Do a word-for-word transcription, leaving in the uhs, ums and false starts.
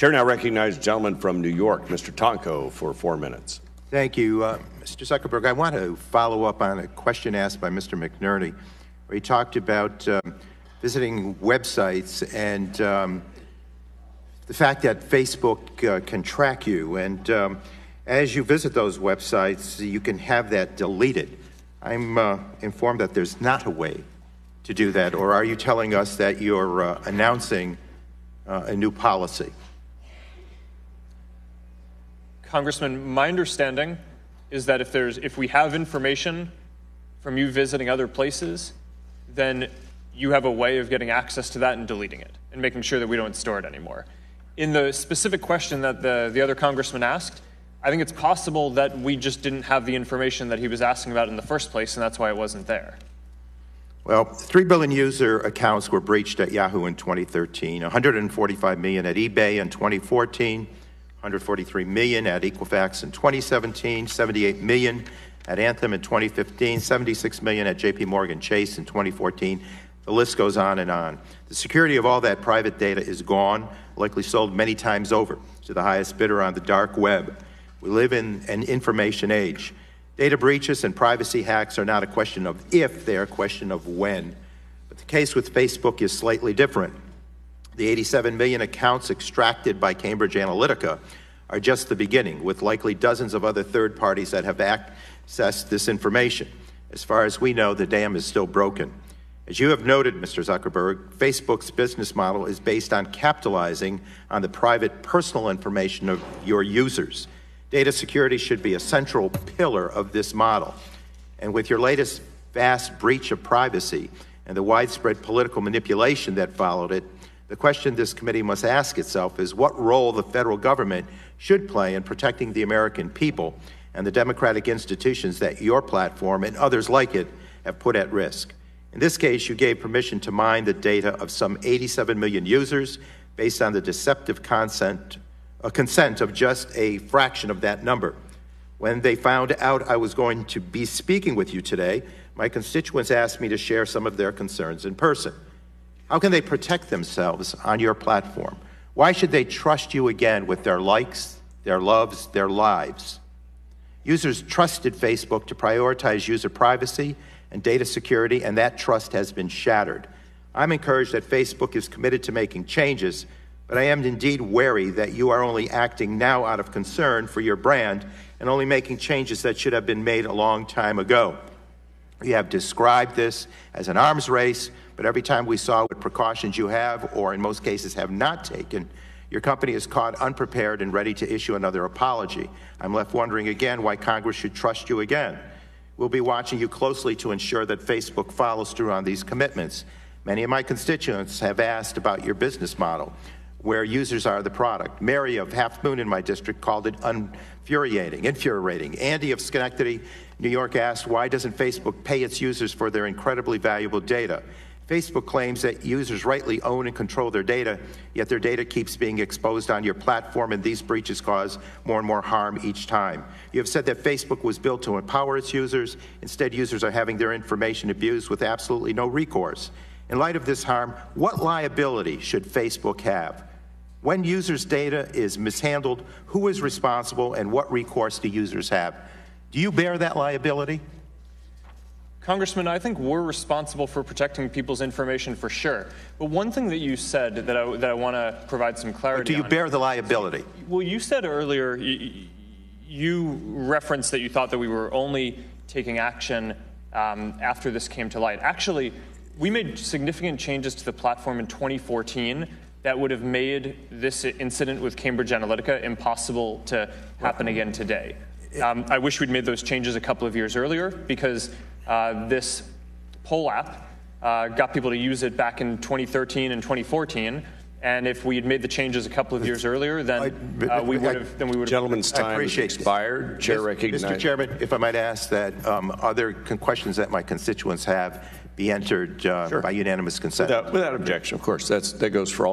Chair now recognizes the gentleman from New York, Mister Tonko, for four minutes. Thank you. Uh, Mister Zuckerberg, I want to follow up on a question asked by Mister McNerney, where he talked about um, visiting websites and um, the fact that Facebook uh, can track you. And um, as you visit those websites, you can have that deleted. I'm uh, informed that there's not a way to do that, or are you telling us that you're uh, announcing uh, a new policy? Congressman, my understanding is that if there's, if we have information from you visiting other places, then you have a way of getting access to that and deleting it and making sure that we don't store it anymore. In the specific question that the, the other congressman asked, I think it's possible that we just didn't have the information that he was asking about in the first place, and that's why it wasn't there. Well, three billion user accounts were breached at Yahoo in twenty thirteen, one hundred forty-five million at eBay in twenty fourteen, one hundred forty-three million at Equifax in twenty seventeen, seventy-eight million at Anthem in twenty fifteen, seventy-six million at JPMorgan Chase in twenty fourteen. The list goes on and on. The security of all that private data is gone, likely sold many times over to the highest bidder on the dark web. We live in an information age. Data breaches and privacy hacks are not a question of if, they are a question of when. But the case with Facebook is slightly different. The eighty-seven million accounts extracted by Cambridge Analytica are just the beginning, with likely dozens of other third parties that have accessed this information. As far as we know, the dam is still broken. As you have noted, Mister Zuckerberg, Facebook's business model is based on capitalizing on the private personal information of your users. Data security should be a central pillar of this model. And with your latest vast breach of privacy and the widespread political manipulation that followed it, the question this committee must ask itself is what role the federal government should play in protecting the American people and the democratic institutions that your platform and others like it have put at risk. In this case, you gave permission to mine the data of some eighty-seven million users based on the deceptive consent a consent of just a fraction of that number. When they found out I was going to be speaking with you today, my constituents asked me to share some of their concerns in person. How can they protect themselves on your platform? Why should they trust you again with their likes, their loves, their lives? Users trusted Facebook to prioritize user privacy and data security, and that trust has been shattered. I'm encouraged that Facebook is committed to making changes, but I am indeed wary that you are only acting now out of concern for your brand and only making changes that should have been made a long time ago. You have described this as an arms race, but every time we saw what precautions you have, or in most cases have not taken, your company is caught unprepared and ready to issue another apology. I'm left wondering again why Congress should trust you again. We'll be watching you closely to ensure that Facebook follows through on these commitments. Many of my constituents have asked about your business model, where users are the product. Mary of Half Moon in my district called it infuriating, infuriating. Andy of Schenectady, New York, asked, why doesn't Facebook pay its users for their incredibly valuable data? Facebook claims that users rightly own and control their data, yet their data keeps being exposed on your platform, and these breaches cause more and more harm each time. You have said that Facebook was built to empower its users. Instead, users are having their information abused with absolutely no recourse. In light of this harm, what liability should Facebook have? When users' data is mishandled, who is responsible and what recourse do users have? Do you bear that liability? Congressman, I think we're responsible for protecting people's information for sure. But one thing that you said that I, that I want to provide some clarity on. Do you on, bear the liability? Well, you said earlier, you, you referenced that you thought that we were only taking action um, after this came to light. Actually, we made significant changes to the platform in twenty fourteen. That would have made this incident with Cambridge Analytica impossible to happen again today. Um, I wish we'd made those changes a couple of years earlier, because uh, this poll app uh, got people to use it back in twenty thirteen and twenty fourteen. And if we had made the changes a couple of years earlier, then uh, we would have. Then we would. Gentleman's time has expired. Chair recognized. Mister Chairman, if I might ask that um, other questions that my constituents have be entered uh, sure. by unanimous consent. Without, without objection, of course. That's that goes for all.